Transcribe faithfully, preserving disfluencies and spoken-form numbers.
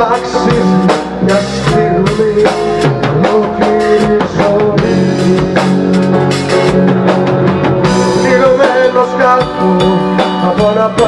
Αξίζει,